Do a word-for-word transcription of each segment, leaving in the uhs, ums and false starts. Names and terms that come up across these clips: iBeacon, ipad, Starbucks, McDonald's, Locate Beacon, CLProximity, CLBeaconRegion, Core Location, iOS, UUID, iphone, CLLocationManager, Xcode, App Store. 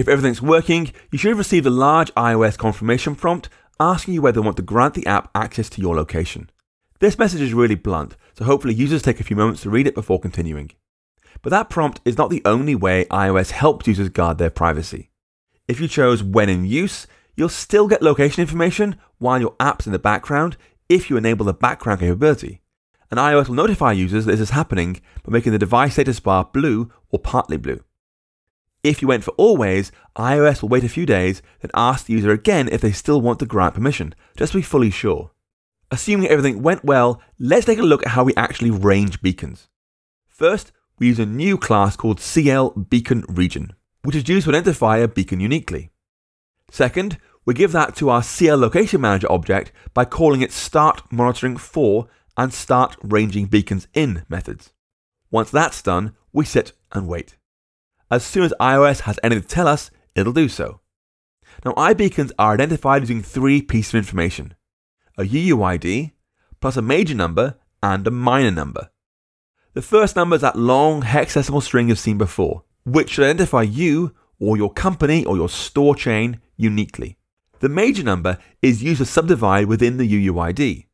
If everything's working, you should have received a large iOS confirmation prompt asking you whether you want to grant the app access to your location. This message is really blunt, so hopefully users take a few moments to read it before continuing. But that prompt is not the only way iOS helps users guard their privacy. If you chose when in use, you'll still get location information while your app's in the background if you enable the background capability. And iOS will notify users that this is happening by making the device status bar blue or partly blue. If you went for always, iOS will wait a few days, then ask the user again if they still want to grant permission, just to be fully sure. Assuming everything went well, let's take a look at how we actually range beacons. First, we use a new class called CLBeaconRegion, which is used to identify a beacon uniquely. Second, we give that to our CLLocationManager object by calling it startMonitoring for and startRangingBeaconsIn methods. Once that's done, we sit and wait. As soon as iOS has anything to tell us, it'll do so. Now, iBeacons are identified using three pieces of information: a U U I D, plus a major number and a minor number. The first number is that long hexadecimal string you've seen before, which should identify you or your company or your store chain uniquely. The major number is used to subdivide within the U U I D.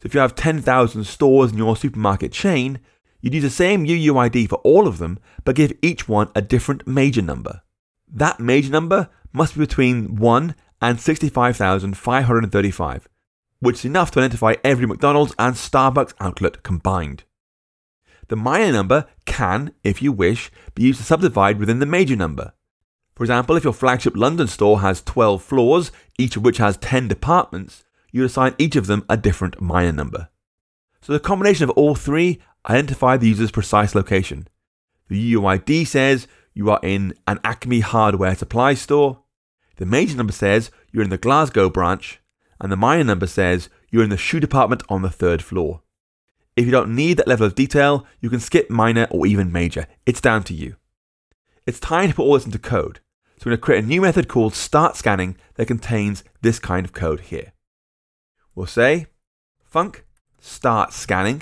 So if you have ten thousand stores in your supermarket chain, you'd use the same U U I D for all of them, but give each one a different major number. That major number must be between one and sixty-five thousand five hundred thirty-five, which is enough to identify every McDonald's and Starbucks outlet combined. The minor number can, if you wish, be used to subdivide within the major number. For example, if your flagship London store has twelve floors, each of which has ten departments, you assign each of them a different minor number. So the combination of all three identify the user's precise location. The U U I D says you are in an Acme hardware supply store, the major number says you're in the Glasgow branch, and the minor number says you're in the shoe department on the third floor. If you don't need that level of detail, you can skip minor or even major. It's down to you. It's time to put all this into code. So we're going to create a new method called startScanning that contains this kind of code here. We'll say func startScanning.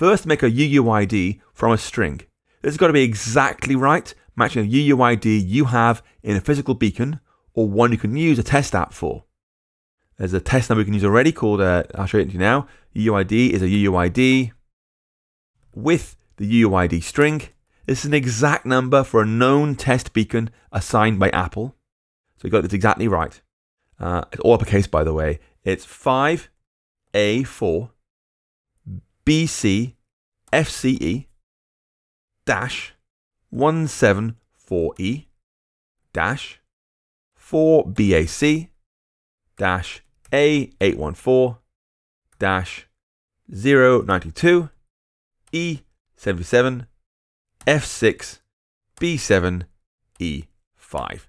First, make a U U I D from a string. This has got to be exactly right, matching a U U I D you have in a physical beacon or one you can use a test app for. There's a test number we can use already called, uh, I'll show it to you now. U U I D is a U U I D with the U U I D string. This is an exact number for a known test beacon assigned by Apple. So we got this exactly right. Uh, it's all uppercase, by the way. It's five A four B C F C E dash one seven four E dash four B A C dash A eight one four dash zero nine two E seven seven F six B seven E five.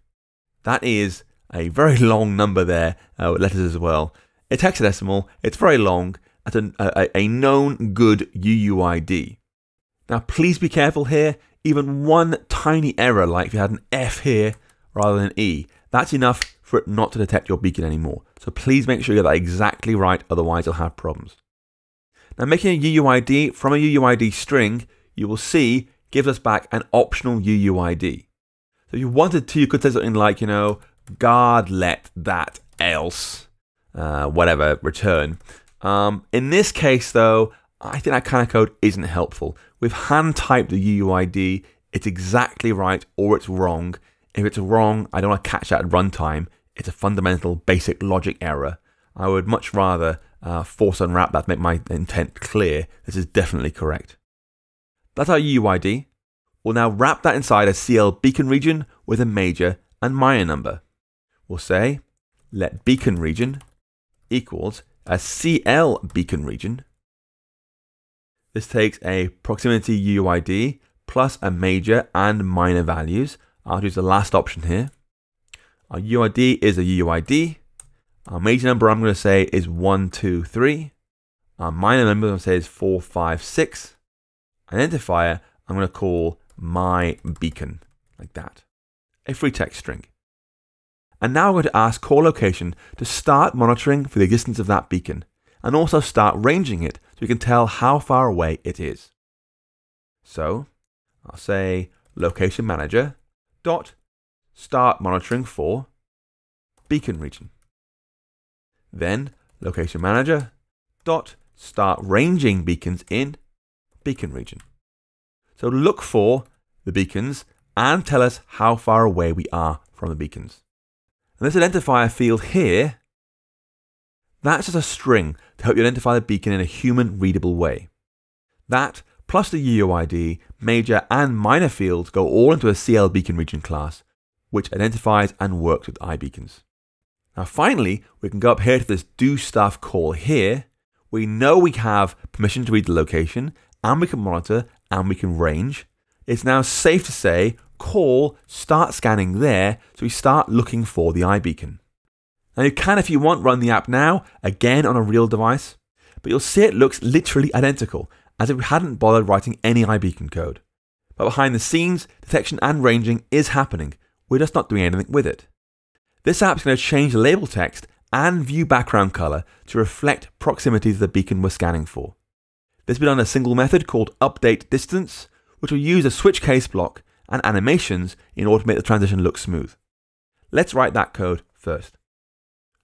That is a very long number there, uh, with letters as well. It's hexadecimal, it's very long, at a, a, a known good U U I D. Now please be careful here, even one tiny error, like if you had an F here rather than an E, that's enough for it not to detect your beacon anymore. So please make sure you get that exactly right, otherwise you'll have problems. Now making a U U I D from a U U I D string, you will see, gives us back an optional U U I D. So if you wanted to, you could say something like, you know, guard let that else, uh, whatever, return. Um, in this case though, I think that kind of code isn't helpful. We've hand typed the U U I D, it's exactly right or it's wrong. If it's wrong, I don't want to catch that at runtime. It's a fundamental basic logic error. I would much rather uh, force unwrap that to make my intent clear. This is definitely correct. That's our U U I D. We'll now wrap that inside a CLBeaconRegion with a major and minor number. We'll say let beaconRegion equals a CLBeaconRegion. This takes a proximity U U I D plus a major and minor values. I'll use the last option here. Our U I D is a U U I D. Our major number I'm going to say is one two three. Our minor number I'm going to say is four five six. Identifier I'm going to call my beacon, like that. A free text string. And now we're going to ask Core Location to start monitoring for the existence of that beacon and also start ranging it so we can tell how far away it is. So I'll say Location Manager dot start monitoring for beacon region. Then location manager dot start ranging beacons in beacon region. So look for the beacons and tell us how far away we are from the beacons. And this identifier field here, that's just a string to help you identify the beacon in a human readable way. That plus the U U I D, major and minor fields go all into a CLBeaconRegion class, which identifies and works with iBeacons. Now finally, we can go up here to this do stuff call here. We know we have permission to read the location, and we can monitor, and we can range. It's now safe to say call start scanning there, so we start looking for the iBeacon. Now you can, if you want, run the app now, again on a real device, but you'll see it looks literally identical, as if we hadn't bothered writing any iBeacon code. But behind the scenes, detection and ranging is happening, we're just not doing anything with it. This app's going to change the label text and view background color to reflect proximity to the beacon we're scanning for. This will be done in a single method called updateDistance, which will use a switch case block and animations in order to make the transition look smooth. Let's write that code first.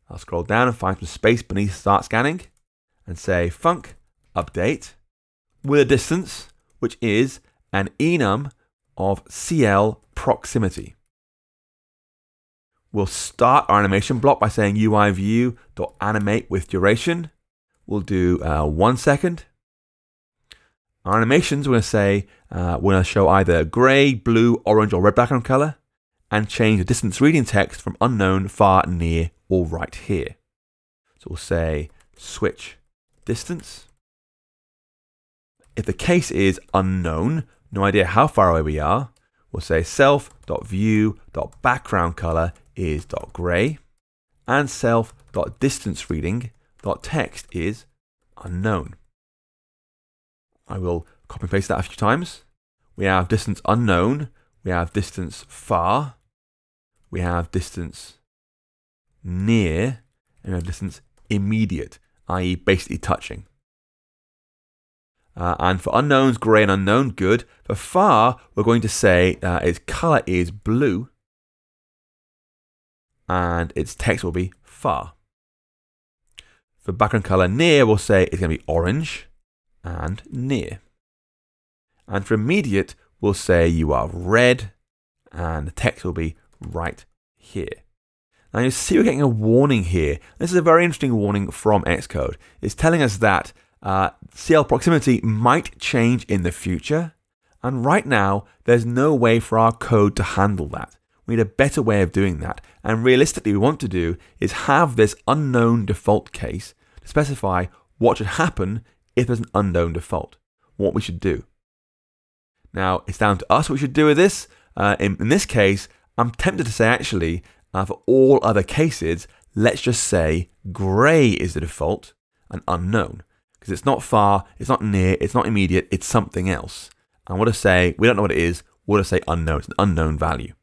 I'll scroll down and find some space beneath start scanning and say func update with a distance, which is an enum of CLProximity. We'll start our animation block by saying U I view dot animate with duration. We'll do uh, one second. Our animations, we're going to say, uh, we're going to show either gray, blue, orange, or red background color, and change the distance reading text from unknown, far, near, or right here. So we'll say switch distance. If the case is unknown, no idea how far away we are, we'll say self dot view dot background color is .gray and self dot distance reading dot text is unknown. I will copy and paste that a few times. We have distance unknown, we have distance far, we have distance near, and we have distance immediate, that is basically touching. Uh, and for unknowns, grey and unknown, good. For far, we're going to say uh, its colour is blue and its text will be far. For background colour near, we'll say it's going to be orange and near. And for immediate, we'll say you are red and the text will be right here. Now you see we're getting a warning here. This is a very interesting warning from Xcode. It's telling us that Uh, CLProximity might change in the future, and right now there's no way for our code to handle that. We need a better way of doing that, and realistically what we want to do is have this unknown default case to specify what should happen if there's an unknown default, what we should do. Now it's down to us what we should do with this. Uh, in, in this case, I'm tempted to say actually, uh, for all other cases, let's just say grey is the default and unknown. Because it's not far, it's not near, it's not immediate, it's something else. And what I say, we don't know what it is, what I say unknown, it's an unknown value.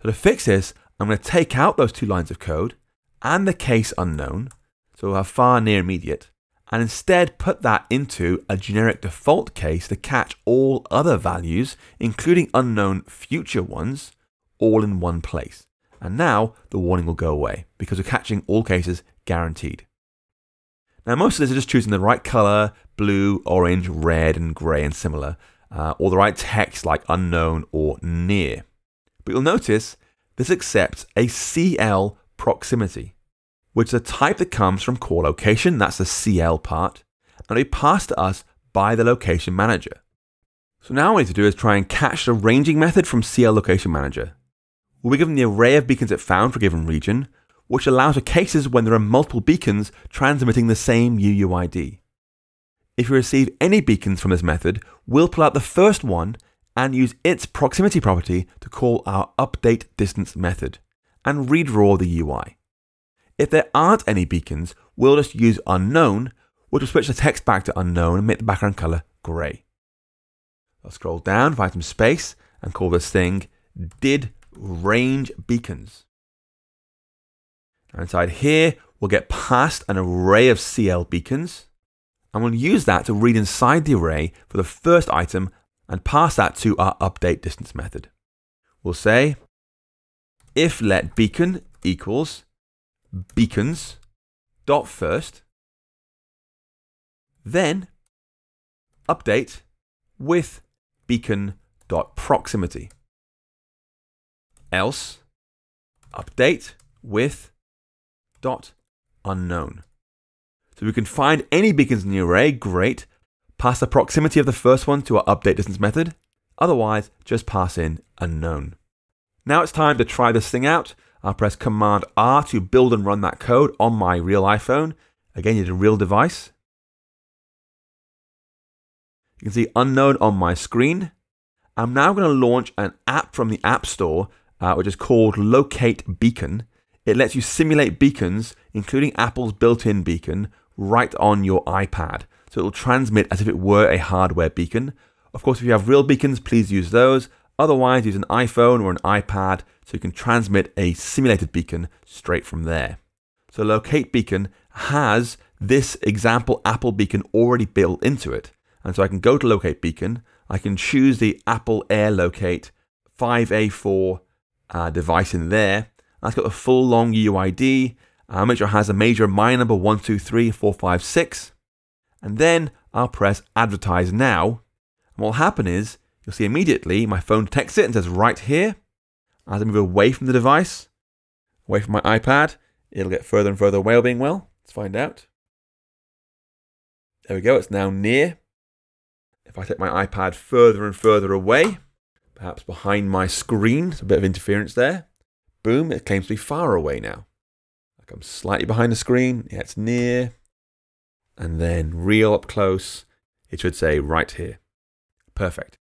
So to fix this, I'm going to take out those two lines of code and the case unknown, so we'll have far, near, immediate, and instead put that into a generic default case to catch all other values, including unknown future ones, all in one place. And now the warning will go away because we're catching all cases guaranteed. Now most of this is just choosing the right colour, blue, orange, red and grey and similar, uh, or the right text like unknown or near. But you'll notice this accepts a CLProximity, which is a type that comes from Core Location, that's the C L part, and it'll be passed to us by the Location Manager. So now what we need to do is try and catch the ranging method from CLLocationManager. We'll be given the array of beacons it found for a given region, which allows for cases when there are multiple beacons transmitting the same U U I D. If we receive any beacons from this method, we'll pull out the first one and use its proximity property to call our updateDistance method and redraw the U I. If there aren't any beacons, we'll just use unknown, which will switch the text back to unknown and make the background color gray. I'll scroll down, find some space, and call this thing didRangeBeacons. And inside here, we'll get past an array of C L beacons, and we'll use that to read inside the array for the first item and pass that to our update distance method. we'll say if let beacon equals beacons dot first, then update with beacon dot proximity. Else update with dot unknown. So we can find any beacons in the array, great. Pass the proximity of the first one to our update distance method. Otherwise, just pass in unknown. Now it's time to try this thing out. I'll press Command R to build and run that code on my real iPhone. Again, you need a real device. You can see unknown on my screen. I'm now going to launch an app from the App Store, uh, which is called Locate Beacon. It lets you simulate beacons, including Apple's built-in beacon, right on your iPad. So it'll transmit as if it were a hardware beacon. Of course, if you have real beacons, please use those. Otherwise, use an iPhone or an iPad so you can transmit a simulated beacon straight from there. So Locate Beacon has this example Apple beacon already built into it. And so I can go to Locate Beacon. I can choose the Apple Air Locate five A four uh, device in there. That's got a full long U U I D. Uh, make sure it has a major and minor number one two three four five six. And then I'll press Advertise Now. And what will happen is you'll see immediately my phone detects it and says right here. As I move away from the device, away from my iPad, it'll get further and further away, all being well. Let's find out. There we go, it's now near. If I take my iPad further and further away, perhaps behind my screen, there's a bit of interference there. Boom, it claims to be far away now. I come slightly behind the screen, yeah, it's near. And then real up close, it should say right here. Perfect.